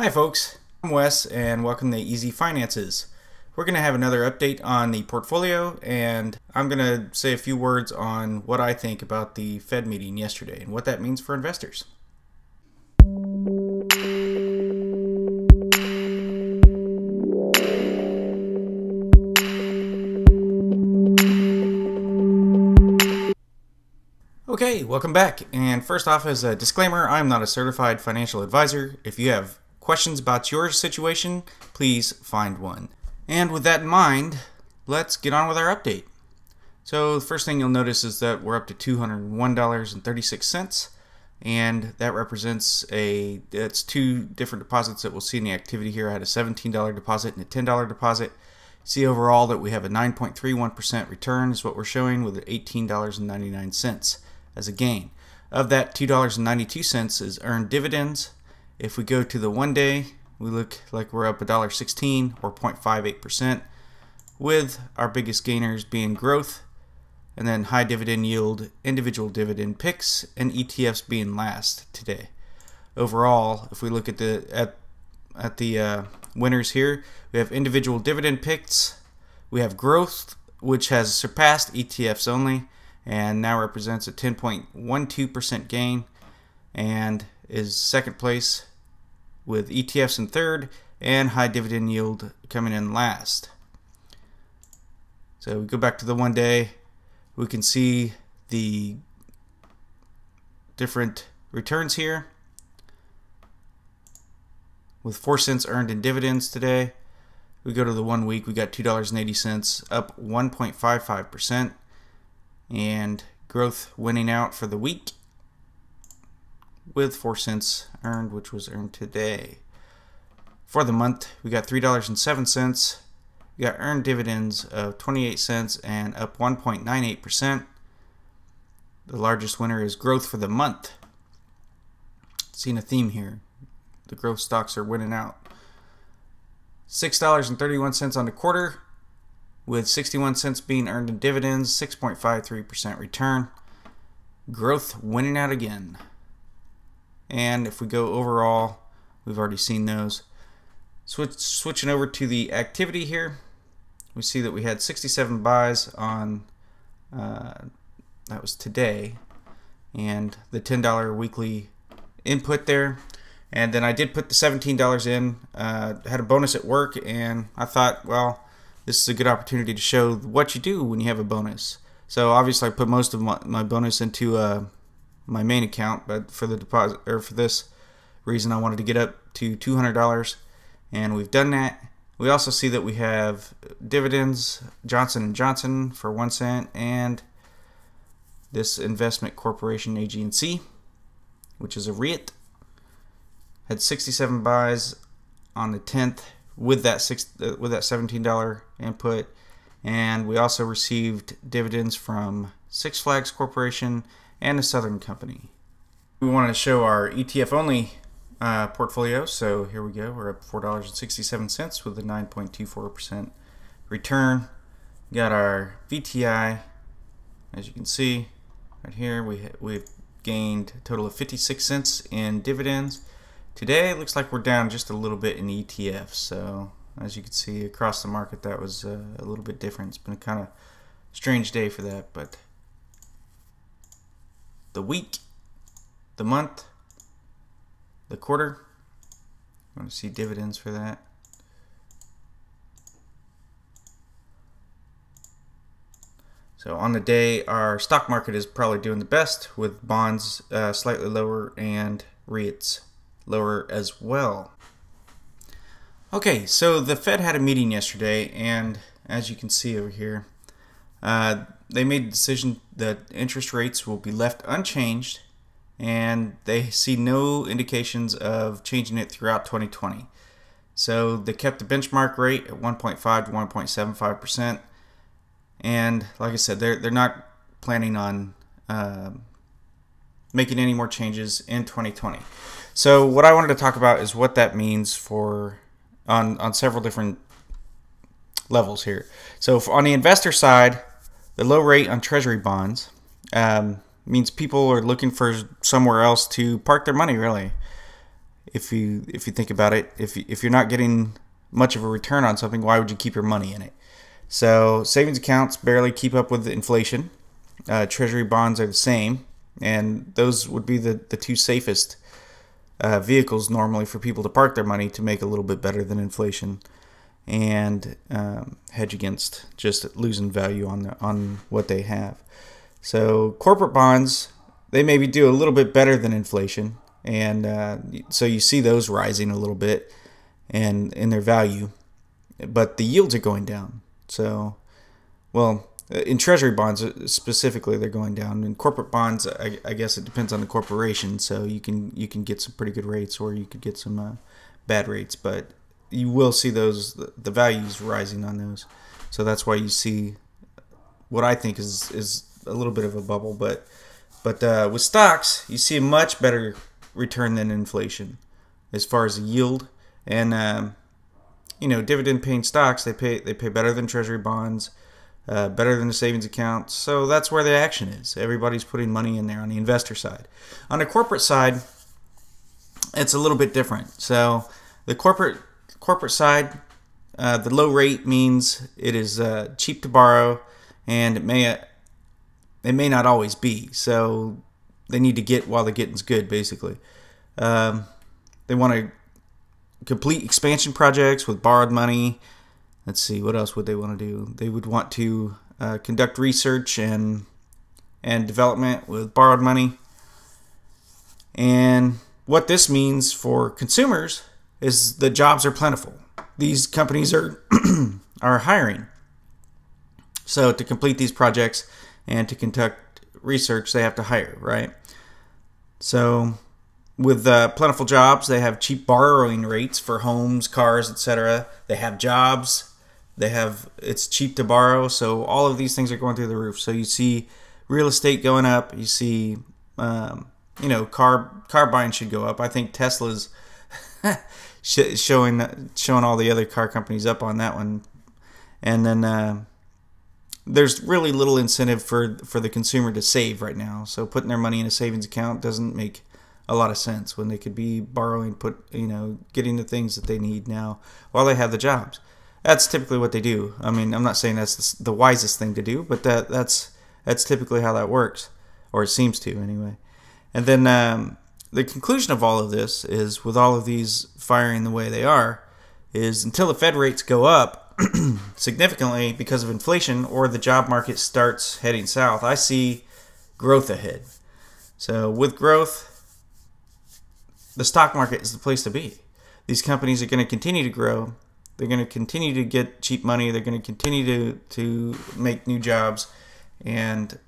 Hi folks, I'm Wes and welcome to Easy Finances. We're going to have another update on the portfolio and I'm going to say a few words on what I think about the Fed meeting yesterday and what that means for investors. Okay, welcome back. And first off, as a disclaimer, I'm not a certified financial advisor. If you have questions about your situation, please find one. And with that in mind, let's get on with our update. So the first thing you'll notice is that we're up to $201.36, and that represents that's two different deposits that we'll see in the activity here. I had a $17 deposit and a $10 deposit. See overall that we have a 9.31% return is what we're showing, with $18.99 as a gain. Of that, $2.92 is earned dividends. If we go to the 1 day, we look like we're up $1.16 or 0.58%, with our biggest gainers being growth, and then high dividend yield, individual dividend picks, and ETFs being last today. Overall, if we look at the winners here, we have individual dividend picks, we have growth, which has surpassed ETFs only, and now represents a 10.12% gain, and is second place, with ETFs in third and high dividend yield coming in last. So we go back to the 1 day, we can see the different returns here, with 4 cents earned in dividends today. We go to the 1 week, we got $2.80, up 1.55%, and growth winning out for the week with 4 cents earned, which was earned today. For the month, we got $3.07. We got earned dividends of 28 cents and up 1.98%. The largest winner is growth for the month. Seeing a theme here. The growth stocks are winning out. $6.31 on the quarter, with 61 cents being earned in dividends, 6.53% return. Growth winning out again. And if we go overall, we've already seen those. Switching over to the activity here, we see that we had 67 buys on, that was today, and the $10 weekly input there. And then I did put the $17 in, had a bonus at work, and I thought, well, this is a good opportunity to show what you do when you have a bonus. So obviously I put most of my bonus into my main account, but for the deposit, or for this reason, I wanted to get up to $200, and we've done that. We also see that we have dividends, Johnson & Johnson for 1 cent, and this investment corporation, AGNC, which is a REIT, had 67 buys on the 10th with that $17 input, and we also received dividends from Six Flags Corporation and the Southern Company. We want to show our ETF only portfolio, so here we go. We're up $4.67 with a 9.24% return. We got our VTI, as you can see right here. We've gained a total of 56 cents in dividends. Today it looks like we're down just a little bit in ETFs, so as you can see across the market that was a little bit different. It's been a kind of strange day for that, but the week, the month, the quarter. I want to see dividends for that. So on the day, our stock market is probably doing the best, with bonds slightly lower and REITs lower as well. Okay, so the Fed had a meeting yesterday, and as you can see over here, they made the decision that interest rates will be left unchanged, and they see no indications of changing it throughout 2020. So they kept the benchmark rate at 1.5 to 1.75%, and like I said, they're not planning on making any more changes in 2020. So what I wanted to talk about is what that means for on several different levels here. So on the investor side, the low rate on treasury bonds means people are looking for somewhere else to park their money, really. if you think about it, if you're not getting much of a return on something, why would you keep your money in it? So savings accounts barely keep up with inflation. Treasury bonds are the same, and those would be the two safest vehicles normally for people to park their money to make a little bit better than inflation and hedge against just losing value on what they have. So corporate bonds, they maybe do a little bit better than inflation, and so you see those rising a little bit and in their value, but the yields are going down. So, well, in treasury bonds specifically, they're going down. In corporate bonds, I guess it depends on the corporation. So you can get some pretty good rates, or you could get some bad rates. But you will see those the values rising on those. So that's why you see what I think is a little bit of a bubble. But with stocks, you see a much better return than inflation as far as the yield. And you know, dividend-paying stocks, they pay better than treasury bonds, better than the savings accounts. So that's where the action is. Everybody's putting money in there on the investor side. On the corporate side, it's a little bit different. So the corporate side, the low rate means it is cheap to borrow, and it may not always be. So they need to get while the getting's good, basically. They want to complete expansion projects with borrowed money. Let's see, what else would they want to do? They would want to conduct research and development with borrowed money. And what this means for consumers is the jobs are plentiful. These companies are are hiring. So to complete these projects and to conduct research, they have to hire, right? So with plentiful jobs, they have cheap borrowing rates for homes, cars, etc. They have jobs. It's cheap to borrow. So all of these things are going through the roof. So you see real estate going up. You see, you know, car buying should go up. I think Tesla's showing all the other car companies up on that one. And then there's really little incentive for the consumer to save right now. So putting their money in a savings account doesn't make a lot of sense when they could be borrowing, getting the things that they need now while they have the jobs. That's typically what they do. I mean, I'm not saying that's the wisest thing to do, but that's typically how that works, or it seems to anyway. And then the conclusion of all of this is, with all of these firing the way they are, is until the Fed rates go up significantly because of inflation or the job market starts heading south, I see growth ahead. So with growth, the stock market is the place to be. These companies are going to continue to grow. They're going to continue to get cheap money. They're going to continue to make new jobs. And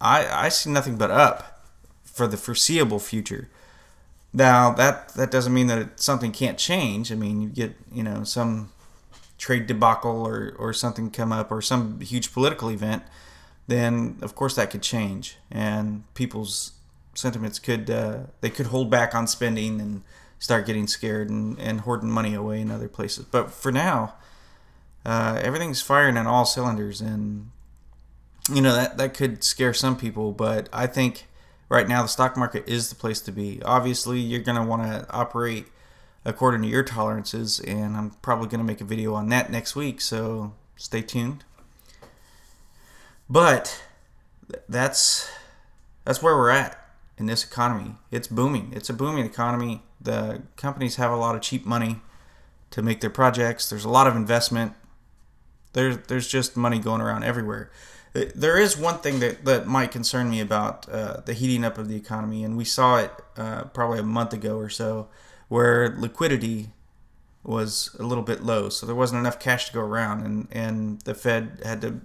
I see nothing but up for the foreseeable future. Now, that doesn't mean that something can't change. I mean, you get, you know, some trade debacle or something come up, or some huge political event, then of course that could change. And people's sentiments could hold back on spending and start getting scared and hoarding money away in other places. But for now, everything's firing on all cylinders, and you know that could scare some people. But I think right now the stock market is the place to be. Obviously, you're going to want to operate according to your tolerances, and I'm probably going to make a video on that next week. So stay tuned. But that's where we're at. In this economy, it's booming. It's a booming economy. The companies have a lot of cheap money to make their projects. There's a lot of investment. There's just money going around everywhere. There is one thing that might concern me about the heating up of the economy, and we saw it probably a month ago or so, where liquidity was a little bit low. So there wasn't enough cash to go around, and the Fed had to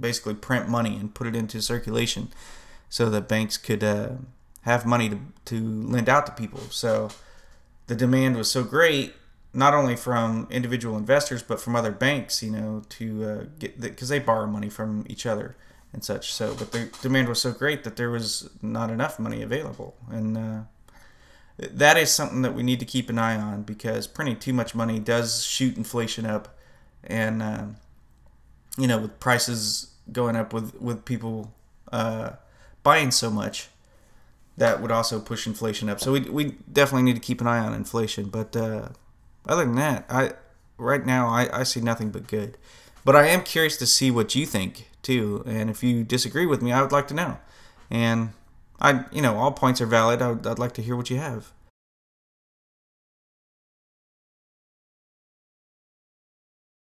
basically print money and put it into circulation so that banks could have money to lend out to people. So the demand was so great, not only from individual investors, but from other banks, you know, to get, because they borrow money from each other and such. So, but the demand was so great that there was not enough money available. And that is something that we need to keep an eye on, because printing too much money does shoot inflation up. And, you know, with prices going up, with people buying so much, that would also push inflation up. So we definitely need to keep an eye on inflation. But other than that, right now I see nothing but good. But I am curious to see what you think too. And if you disagree with me, I would like to know. And all points are valid. I'd like to hear what you have.